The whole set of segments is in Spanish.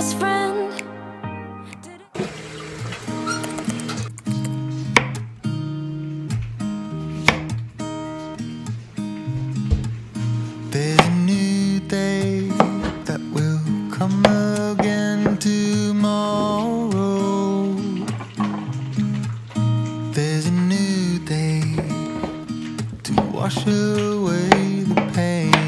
best friend. There's a new day that will come again tomorrow. There's a new day to wash away the pain.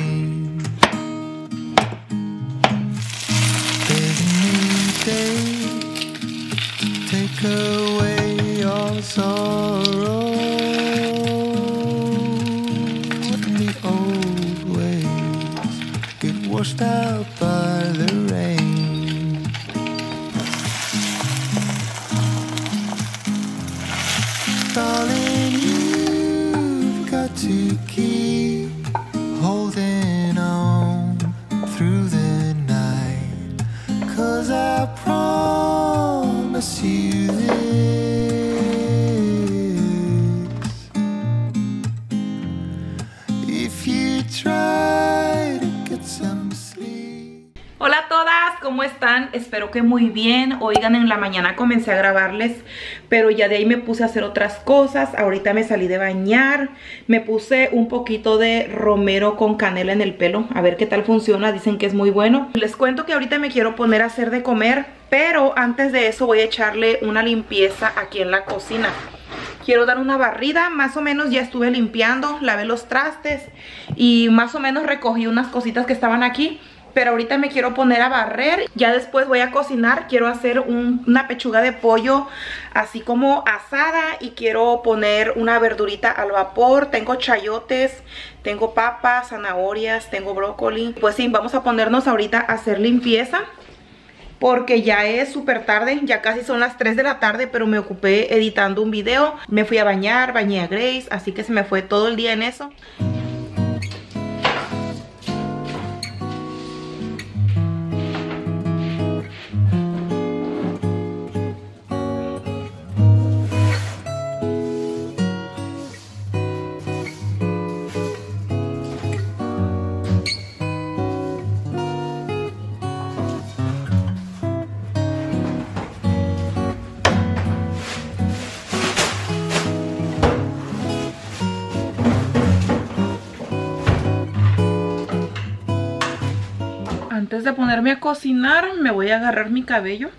Take away your sorrow in the old ways get washed out by the rain. Darling, you've got to keep holding on through the night, 'cause I promise you Hola a todas, ¿cómo están? Espero que muy bien. Oigan, en la mañana comencé a grabarles, pero ya de ahí me puse a hacer otras cosas. Ahorita me salí de bañar, me puse un poquito de romero con canela en el pelo, a ver qué tal funciona, dicen que es muy bueno. Les cuento que ahorita me quiero poner a hacer de comer, pero antes de eso voy a echarle una limpieza aquí en la cocina. Quiero dar una barrida, más o menos ya estuve limpiando, lavé los trastes y más o menos recogí unas cositas que estaban aquí. Pero ahorita me quiero poner a barrer, ya después voy a cocinar. Quiero hacer una pechuga de pollo así como asada y quiero poner una verdurita al vapor. Tengo chayotes, tengo papas, zanahorias, tengo brócoli. Pues sí, vamos a ponernos ahorita a hacer limpieza, porque ya es súper tarde, ya casi son las 3 de la tarde, pero me ocupé editando un video. Me fui a bañar, bañé a Grace, así que se me fue todo el día en eso. Antes de ponerme a cocinar, me voy a agarrar mi cabello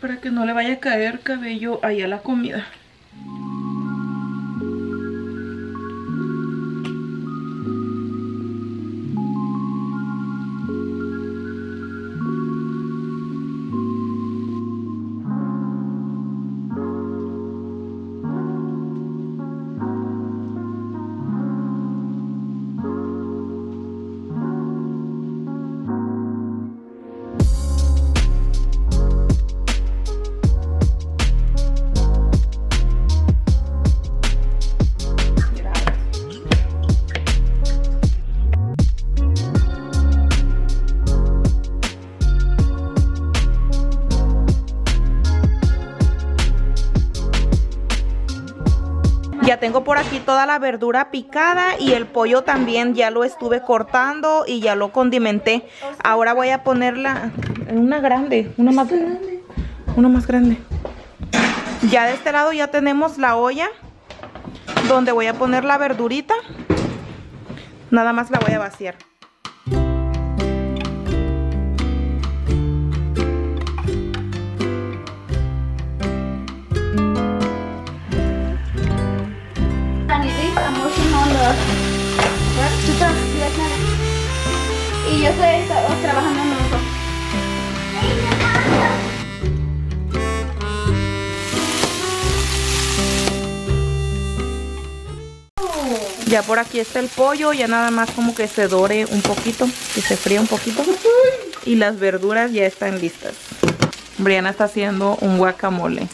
para que no le vaya a caer cabello ahí a la comida. Ya tengo por aquí toda la verdura picada y el pollo también ya lo estuve cortando y ya lo condimenté. Ahora voy a ponerla en una grande, una más grande. Ya de este lado ya tenemos la olla donde voy a poner la verdurita. Nada más la voy a vaciar. Y yo estoy trabajando en eso. Ya por aquí está el pollo, ya nada más como que se dore un poquito, que se fría un poquito. Y las verduras ya están listas. Brianna está haciendo un guacamole.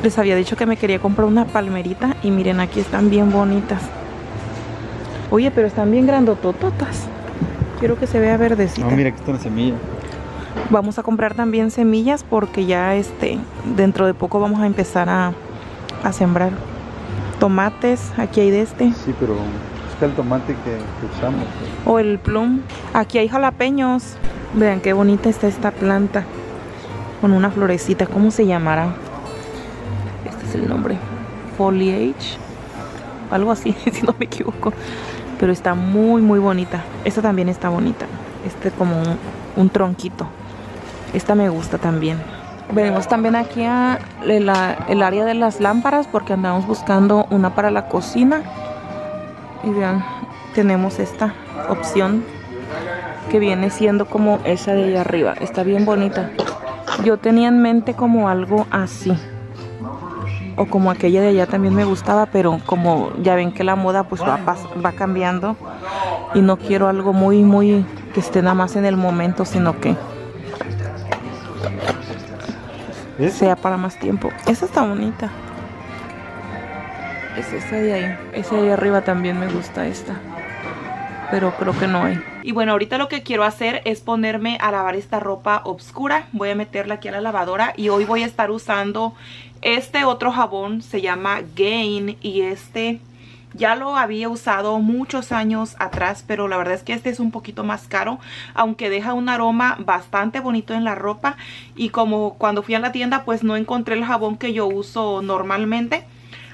Les había dicho que me quería comprar una palmerita y miren, aquí están bien bonitas. Oye, pero están bien grandotototas. Quiero que se vea verdecita. No, mira, aquí está la semilla. Vamos a comprar también semillas porque ya dentro de poco vamos a empezar a sembrar tomates. Aquí hay de este. Sí, pero busca el tomate que usamos. O el plum. Aquí hay jalapeños. Vean qué bonita está esta planta. Con una florecita. ¿Cómo se llamará? Este es el nombre. Foliage. Algo así, si no me equivoco. Pero está muy, muy bonita. Esta también está bonita. Como un tronquito. Esta me gusta también. Venimos también aquí a el área de las lámparas porque andamos buscando una para la cocina. Y vean, tenemos esta opción que viene siendo como esa de allá arriba. Está bien bonita. Yo tenía en mente como algo así. O como aquella de allá también me gustaba, pero como ya ven que la moda pues va cambiando. Y no quiero algo muy, muy que esté nada más en el momento, sino que sea para más tiempo. Esa está bonita. Es esa de ahí. Esa de ahí arriba también me gusta esta. Pero creo que no hay. Y bueno, ahorita lo que quiero hacer es ponerme a lavar esta ropa oscura. Voy a meterla aquí a la lavadora. Y hoy voy a estar usando este otro jabón. Se llama Gain. Y ya lo había usado muchos años atrás, pero la verdad es que este es un poquito más caro, aunque deja un aroma bastante bonito en la ropa. Y como cuando fui a la tienda, pues no encontré el jabón que yo uso normalmente.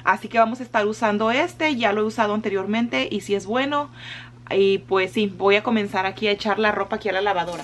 Así que vamos a estar usando este. Ya lo he usado anteriormente y sí es bueno. Y pues sí, voy a comenzar aquí a echar la ropa aquí a la lavadora.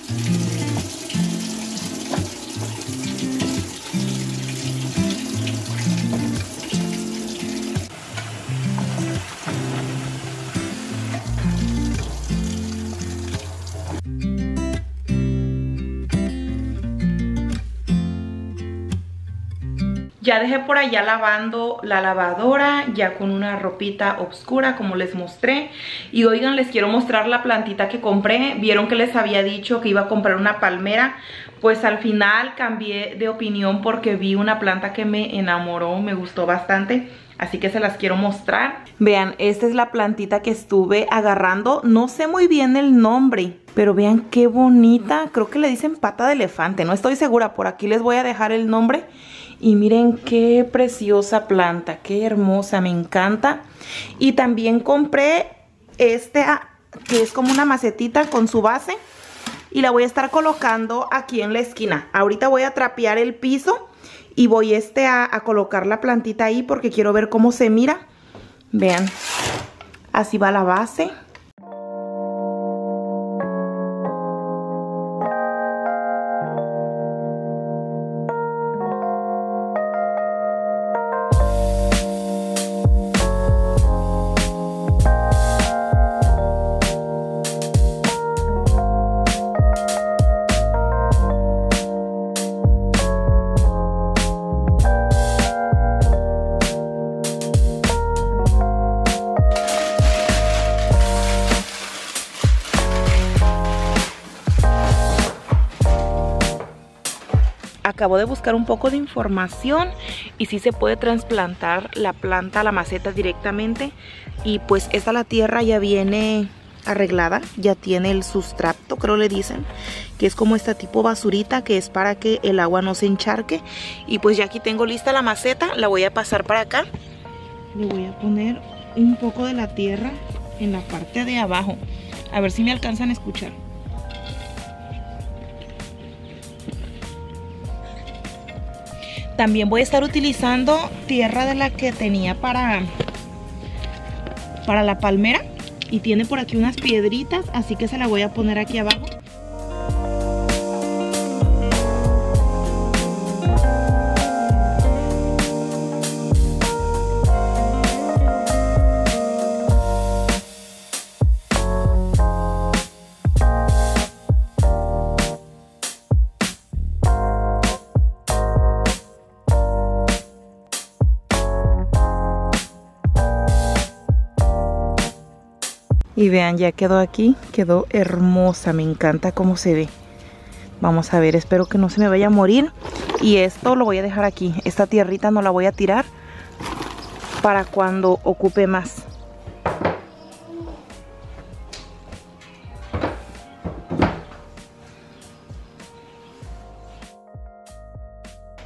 Ya dejé por allá lavando la lavadora, ya con una ropita oscura como les mostré. Y oigan, les quiero mostrar la plantita que compré. Vieron que les había dicho que iba a comprar una palmera. Pues al final cambié de opinión porque vi una planta que me enamoró, me gustó bastante. Así que se las quiero mostrar. Vean, esta es la plantita que estuve agarrando. No sé muy bien el nombre, pero vean qué bonita. Creo que le dicen pata de elefante, no estoy segura. Por aquí les voy a dejar el nombre. Y miren qué preciosa planta, qué hermosa, me encanta. Y también compré que es como una macetita con su base. Y la voy a estar colocando aquí en la esquina. Ahorita voy a trapear el piso y voy a colocar la plantita ahí porque quiero ver cómo se mira. Vean, así va la base. Acabo de buscar un poco de información y sí se puede trasplantar la planta a la maceta directamente. Y pues esta la tierra ya viene arreglada, ya tiene el sustrato, creo le dicen, que es como esta tipo basurita que es para que el agua no se encharque. Y pues ya aquí tengo lista la maceta, la voy a pasar para acá. Le voy a poner un poco de la tierra en la parte de abajo, a ver si me alcanzan a escuchar. También voy a estar utilizando tierra de la que tenía para la palmera. Y tiene por aquí unas piedritas, así que se la voy a poner aquí abajo. Y vean, ya quedó aquí, quedó hermosa, me encanta cómo se ve. Vamos a ver, espero que no se me vaya a morir. Y esto lo voy a dejar aquí, esta tierrita no la voy a tirar para cuando ocupe más.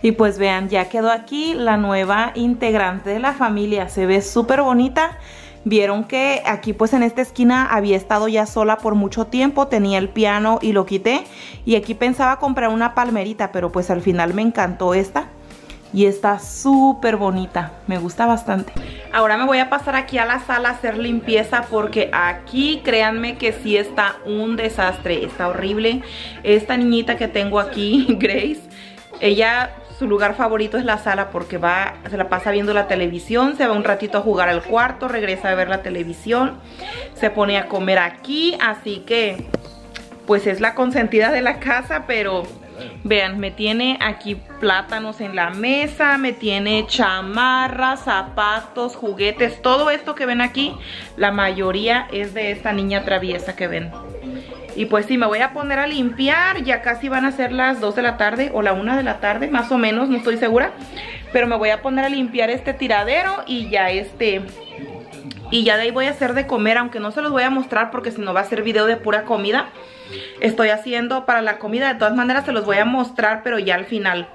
Y pues vean, ya quedó aquí la nueva integrante de la familia. Se ve súper bonita. Vieron que aquí pues en esta esquina había estado ya sola por mucho tiempo, tenía el piano y lo quité. Y aquí pensaba comprar una palmerita, pero pues al final me encantó esta. Y está súper bonita, me gusta bastante. Ahora me voy a pasar aquí a la sala a hacer limpieza porque aquí créanme que sí está un desastre, está horrible. Esta niñita que tengo aquí, Grace, ella... su lugar favorito es la sala porque va, se la pasa viendo la televisión, se va un ratito a jugar al cuarto, regresa a ver la televisión, se pone a comer aquí, así que pues es la consentida de la casa, pero vean, me tiene aquí plátanos en la mesa, me tiene chamarras, zapatos, juguetes, todo esto que ven aquí, la mayoría es de esta niña traviesa que ven. Y pues sí, me voy a poner a limpiar, ya casi van a ser las 2 de la tarde o la 1 de la tarde, más o menos, no estoy segura. Pero me voy a poner a limpiar este tiradero y ya de ahí voy a hacer de comer, aunque no se los voy a mostrar porque si no va a ser video de pura comida. Estoy haciendo para la comida, de todas maneras se los voy a mostrar, pero ya al final.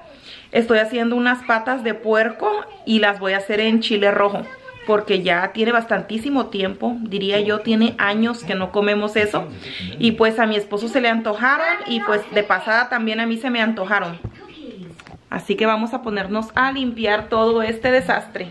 Estoy haciendo unas patas de puerco y las voy a hacer en chile rojo. Porque ya tiene bastantísimo tiempo, diría yo, tiene años que no comemos eso. Y pues a mi esposo se le antojaron y pues de pasada también a mí se me antojaron. Así que vamos a ponernos a limpiar todo este desastre.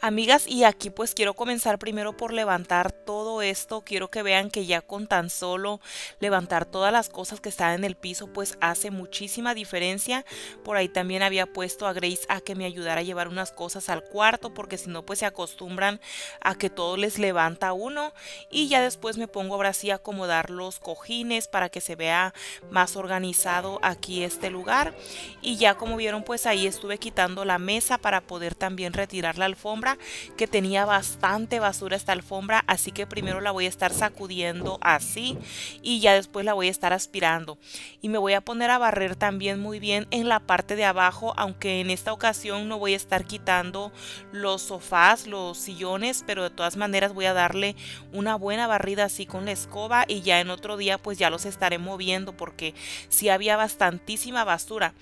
Amigas, y aquí pues quiero comenzar primero por levantar todo esto. Quiero que vean que ya con tan solo levantar todas las cosas que están en el piso pues hace muchísima diferencia. Por ahí también había puesto a Grace a que me ayudara a llevar unas cosas al cuarto porque si no pues se acostumbran a que todo les levanta uno. Y ya después me pongo ahora sí a acomodar los cojines para que se vea más organizado aquí este lugar. Y ya como vieron pues ahí estuve quitando la mesa para poder también retirar la alfombra, que tenía bastante basura esta alfombra, así que primero la voy a estar sacudiendo así y ya después la voy a estar aspirando. Y me voy a poner a barrer también muy bien en la parte de abajo, aunque en esta ocasión no voy a estar quitando los sofás, los sillones, pero de todas maneras voy a darle una buena barrida así con la escoba y ya en otro día pues ya los estaré moviendo porque sí había bastantísima basura.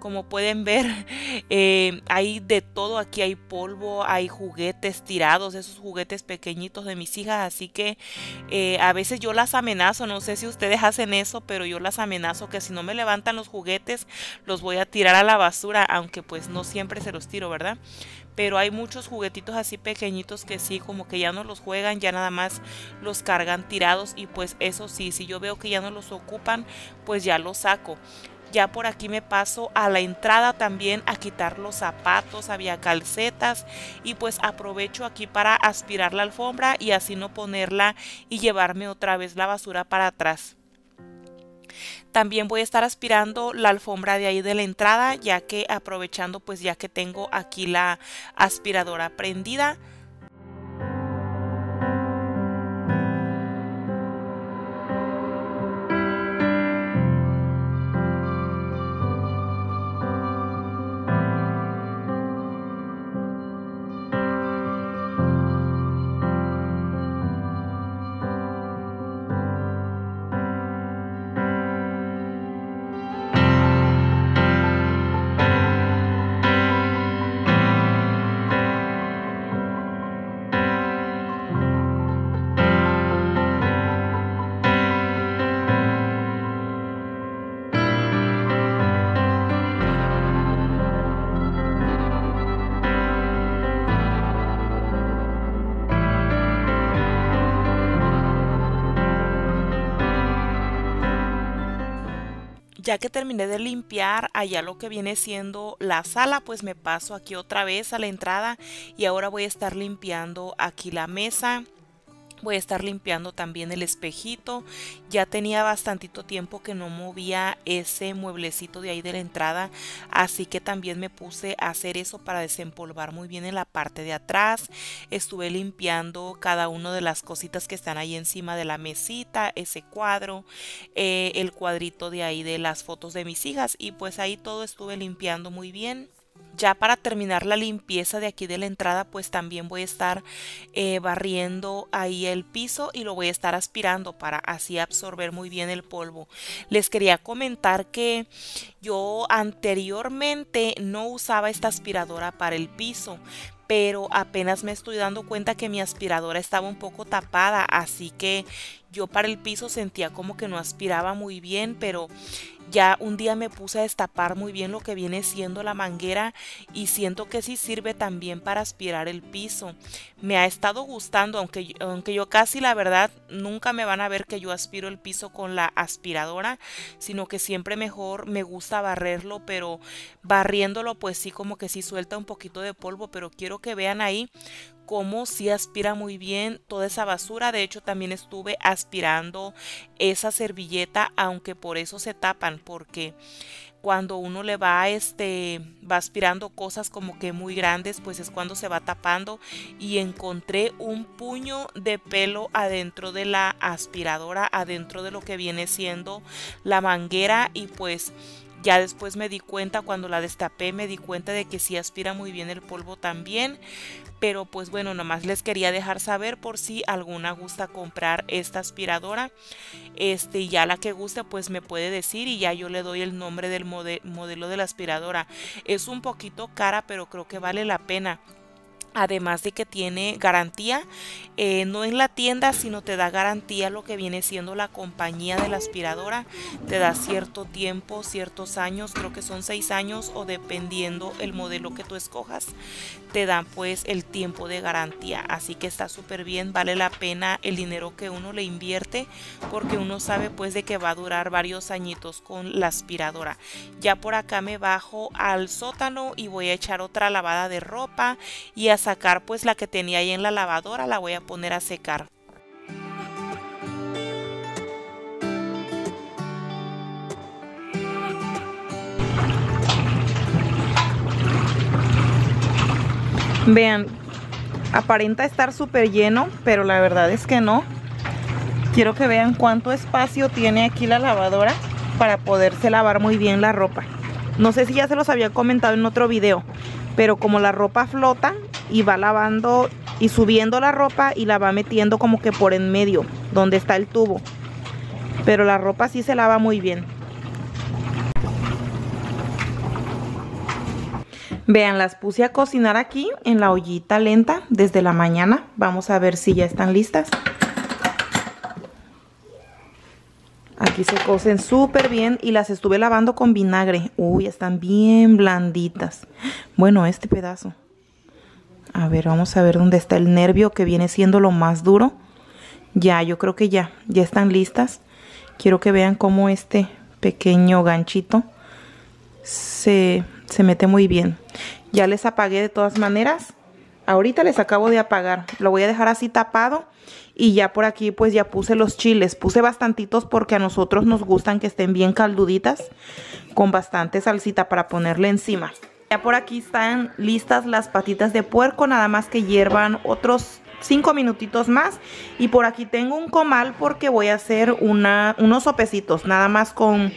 Como pueden ver, hay de todo, aquí hay polvo, hay juguetes tirados, esos juguetes pequeñitos de mis hijas, así que a veces yo las amenazo, no sé si ustedes hacen eso, pero yo las amenazo que si no me levantan los juguetes los voy a tirar a la basura, aunque pues no siempre se los tiro, ¿verdad? Pero hay muchos juguetitos así pequeñitos que sí, como que ya no los juegan, ya nada más los cargan tirados y pues eso sí, si yo veo que ya no los ocupan, pues ya los saco. Ya por aquí me paso a la entrada también a quitar los zapatos, había calcetas y pues aprovecho aquí para aspirar la alfombra y así no ponerla y llevarme otra vez la basura para atrás. También voy a estar aspirando la alfombra de ahí de la entrada, ya que aprovechando pues ya que tengo aquí la aspiradora prendida. Ya que terminé de limpiar allá lo que viene siendo la sala, pues me paso aquí otra vez a la entrada y ahora voy a estar limpiando aquí la mesa. Voy a estar limpiando también el espejito. Ya tenía bastantito tiempo que no movía ese mueblecito de ahí de la entrada, así que también me puse a hacer eso para desempolvar muy bien en la parte de atrás. Estuve limpiando cada una de las cositas que están ahí encima de la mesita, ese cuadro, el cuadrito de ahí de las fotos de mis hijas y pues ahí todo estuve limpiando muy bien. Ya para terminar la limpieza de aquí de la entrada, pues también voy a estar barriendo ahí el piso y lo voy a estar aspirando para así absorber muy bien el polvo. Les quería comentar que yo anteriormente no usaba esta aspiradora para el piso, pero apenas me estoy dando cuenta que mi aspiradora estaba un poco tapada, así que yo para el piso sentía como que no aspiraba muy bien, pero ya un día me puse a destapar muy bien lo que viene siendo la manguera y siento que sí sirve también para aspirar el piso. Me ha estado gustando, aunque yo casi, la verdad, nunca me van a ver que yo aspiro el piso con la aspiradora, sino que siempre mejor me gusta barrerlo, pero barriéndolo pues sí como que sí suelta un poquito de polvo, pero quiero que vean ahí cómo sí aspira muy bien toda esa basura. De hecho también estuve aspirando esa servilleta, aunque por eso se tapan, porque cuando uno le va aspirando cosas como que muy grandes, pues es cuando se va tapando, y encontré un puño de pelo adentro de la aspiradora, adentro de lo que viene siendo la manguera, y pues ya después me di cuenta, cuando la destapé, me di cuenta de que sí aspira muy bien el polvo también. Pero pues bueno, nomás les quería dejar saber por si alguna gusta comprar esta aspiradora. Ya la que guste pues me puede decir y ya yo le doy el nombre del modelo de la aspiradora. Es un poquito cara, pero creo que vale la pena. Además de que tiene garantía, no en la tienda, sino te da garantía lo que viene siendo la compañía de la aspiradora. Te da cierto tiempo, ciertos años, creo que son 6 años, o dependiendo el modelo que tú escojas, te dan pues el tiempo de garantía. Así que está súper bien, vale la pena el dinero que uno le invierte, porque uno sabe pues de que va a durar varios añitos con la aspiradora. Ya por acá me bajo al sótano y voy a echar otra lavada de ropa y a sacar pues la que tenía ahí en la lavadora, la voy a poner a secar. Vean, aparenta estar súper lleno, pero la verdad es que no. Quiero que vean cuánto espacio tiene aquí la lavadora para poderse lavar muy bien la ropa. No sé si ya se los había comentado en otro video, pero como la ropa flota y va lavando y subiendo la ropa y la va metiendo como que por en medio donde está el tubo, pero la ropa sí se lava muy bien. Vean, las puse a cocinar aquí en la ollita lenta desde la mañana. Vamos a ver si ya están listas. Aquí se cocen súper bien y las estuve lavando con vinagre. Uy, están bien blanditas. Bueno, este pedazo. A ver, vamos a ver dónde está el nervio que viene siendo lo más duro. Ya, yo creo que ya están listas. Quiero que vean cómo este pequeño ganchito se mete muy bien. Ya les apagué de todas maneras. Ahorita les acabo de apagar. Lo voy a dejar así tapado. Y ya por aquí pues ya puse los chiles, puse bastantitos porque a nosotros nos gustan que estén bien calduditas, con bastante salsita para ponerle encima. Ya por aquí están listas las patitas de puerco, nada más que hiervan otros 5 minutitos más. Y por aquí tengo un comal porque voy a hacer unos sopecitos, nada más con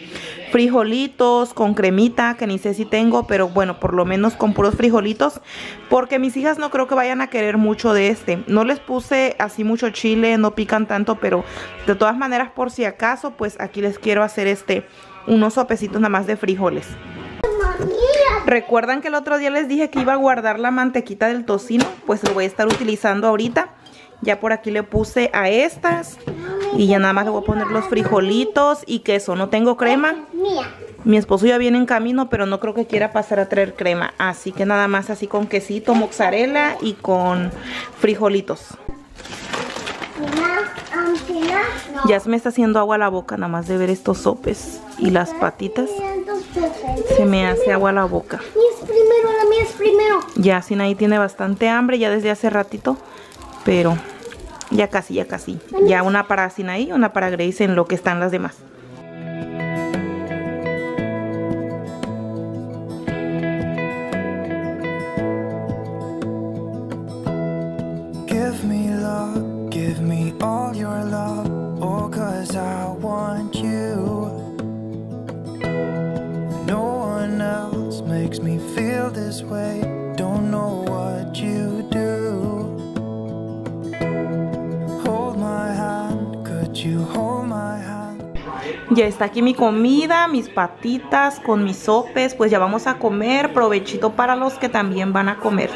frijolitos, con cremita, que ni sé si tengo, pero bueno, por lo menos con puros frijolitos, porque mis hijas no creo que vayan a querer mucho de este. No les puse así mucho chile, no pican tanto, pero de todas maneras, por si acaso, pues aquí les quiero hacer unos sopecitos nada más de frijoles. Recuerdan que el otro día les dije que iba a guardar la mantequita del tocino, pues lo voy a estar utilizando ahorita. Ya por aquí le puse a estas y ya nada más le voy a poner los frijolitos y queso. No tengo crema. Mi esposo ya viene en camino, pero no creo que quiera pasar a traer crema. Así que nada más así con quesito, mozzarella y con frijolitos. Ya se me está haciendo agua la boca nada más de ver estos sopes y las patitas. Se me hace agua la boca. La mía es primero. Ya Sinaí tiene bastante hambre ya desde hace ratito, pero ya casi. Ya una para Sinaí, una para Grace, en lo que están las demás. Give me all your love, oh, 'cause I want you. No one else makes me feel this this way. Don't know what you do. Hold my hand, could you hold my hand? Ya está aquí mi comida, mis patitas con mis sopes, pues ya vamos a comer, provechito para los que también van a comer.